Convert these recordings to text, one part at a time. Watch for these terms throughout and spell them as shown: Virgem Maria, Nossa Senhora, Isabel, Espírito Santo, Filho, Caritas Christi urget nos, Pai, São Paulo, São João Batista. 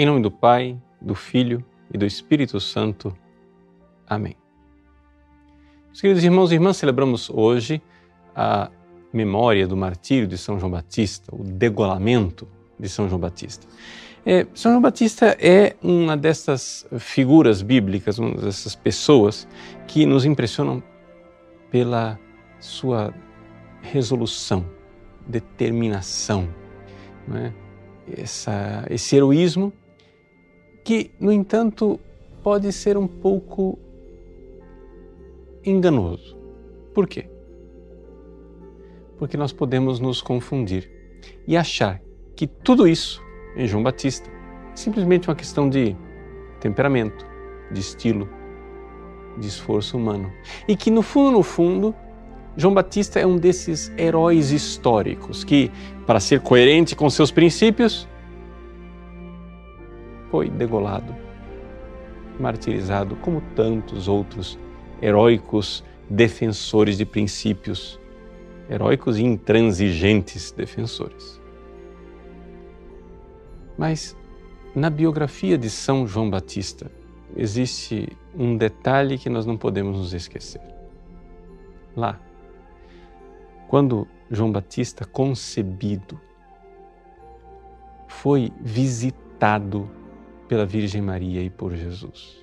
Em nome do Pai, do Filho e do Espírito Santo. Amém. Meus queridos irmãos e irmãs, celebramos hoje a memória do martírio de São João Batista, o degolamento de São João Batista. São João Batista é uma dessas figuras bíblicas, uma dessas pessoas que nos impressionam pela sua resolução, determinação, não é? Esse heroísmo que, no entanto, pode ser um pouco enganoso. Por quê? Porque nós podemos nos confundir e achar que tudo isso em João Batista é simplesmente uma questão de temperamento, de estilo, de esforço humano. E que, no fundo, João Batista é um desses heróis históricos que, para ser coerente com seus princípios, foi degolado, martirizado, como tantos outros heróicos defensores de princípios, heróicos e intransigentes defensores. Mas na biografia de São João Batista existe um detalhe que nós não podemos nos esquecer. Lá, quando João Batista, concebido, foi visitado pela Virgem Maria e por Jesus.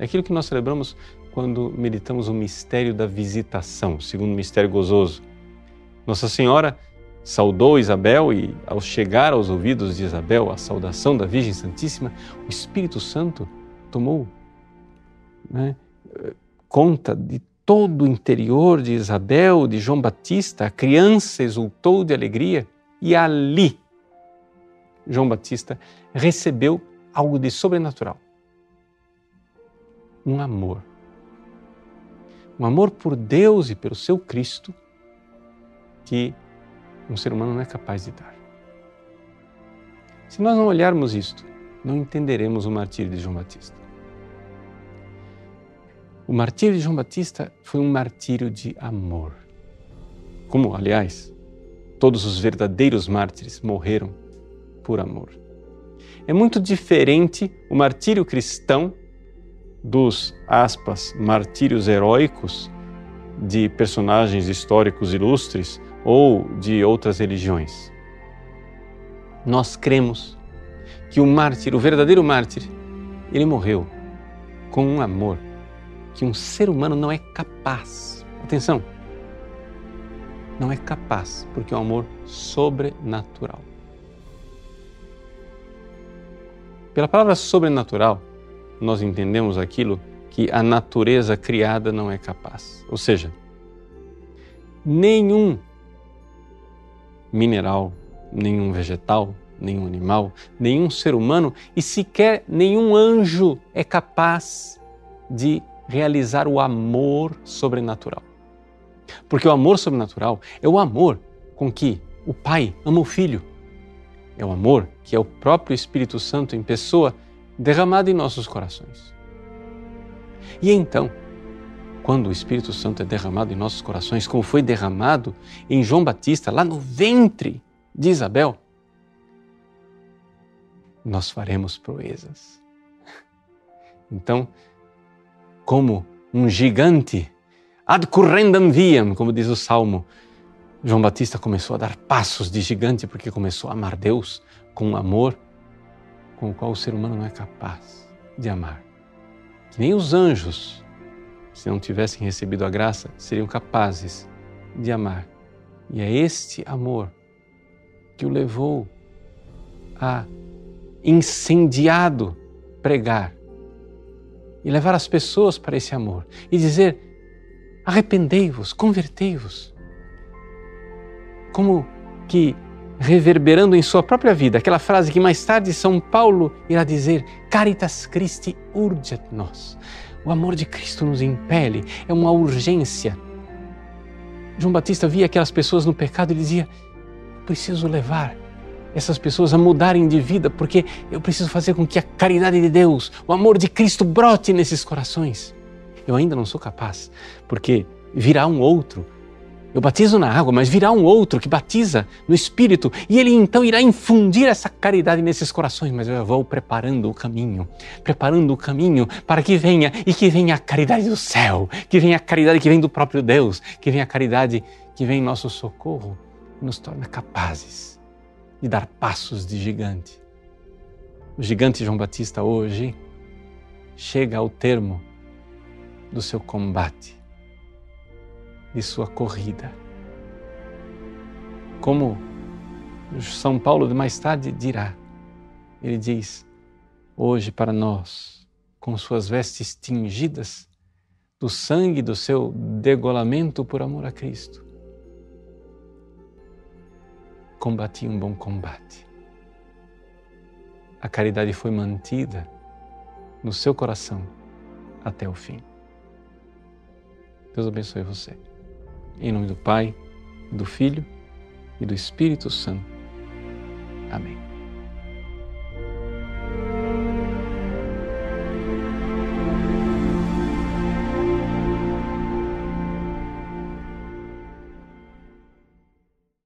É aquilo que nós celebramos quando meditamos o mistério da visitação, o segundo mistério gozoso. Nossa Senhora saudou Isabel e, ao chegar aos ouvidos de Isabel a saudação da Virgem Santíssima, o Espírito Santo tomou, conta de todo o interior de Isabel, de João Batista. A criança exultou de alegria e ali João Batista recebeu algo de sobrenatural. Um amor. Um amor por Deus e pelo seu Cristo que um ser humano não é capaz de dar. Se nós não olharmos isto, não entenderemos o martírio de João Batista. O martírio de João Batista foi um martírio de amor. Como, aliás, todos os verdadeiros mártires morreram por amor. É muito diferente o martírio cristão dos, aspas, martírios heróicos de personagens históricos ilustres ou de outras religiões. Nós cremos que o mártir, o verdadeiro mártir, ele morreu com um amor que um ser humano não é capaz. Atenção! Não é capaz, porque é um amor sobrenatural. Pela palavra sobrenatural, nós entendemos aquilo que a natureza criada não é capaz. Ou seja, nenhum mineral, nenhum vegetal, nenhum animal, nenhum ser humano e sequer nenhum anjo é capaz de realizar o amor sobrenatural. Porque o amor sobrenatural é o amor com que o Pai ama o Filho. É o amor que é o próprio Espírito Santo em pessoa derramado em nossos corações. E então, quando o Espírito Santo é derramado em nossos corações, como foi derramado em João Batista, lá no ventre de Isabel, nós faremos proezas. Então, como um gigante, ad currendam viam, como diz o Salmo, João Batista começou a dar passos de gigante porque começou a amar Deus com um amor com o qual o ser humano não é capaz de amar. Que nem os anjos, se não tivessem recebido a graça, seriam capazes de amar. E é este amor que o levou a, incendiado, pregar e levar as pessoas para esse amor e dizer: arrependei-vos, convertei-vos. Como que reverberando em sua própria vida aquela frase que mais tarde São Paulo irá dizer: Caritas Christi urget nos. O amor de Cristo nos impele, é uma urgência. João Batista via aquelas pessoas no pecado e dizia: eu preciso levar essas pessoas a mudarem de vida, porque eu preciso fazer com que a caridade de Deus, o amor de Cristo, brote nesses corações. Eu ainda não sou capaz, porque virá um outro Eu batizo na água, mas virá um outro que batiza no Espírito e ele então irá infundir essa caridade nesses corações. Mas eu vou preparando o caminho para que venha e que venha a caridade do céu, que venha a caridade que vem do próprio Deus, que venha a caridade que vem em nosso socorro e nos torna capazes de dar passos de gigante. O gigante João Batista hoje chega ao termo do seu combate, de sua corrida. Como São Paulo mais tarde dirá, ele diz, hoje para nós, com suas vestes tingidas do sangue do seu degolamento por amor a Cristo, combati um bom combate. A caridade foi mantida no seu coração até o fim. Deus abençoe você. Em nome do Pai, do Filho e do Espírito Santo. Amém.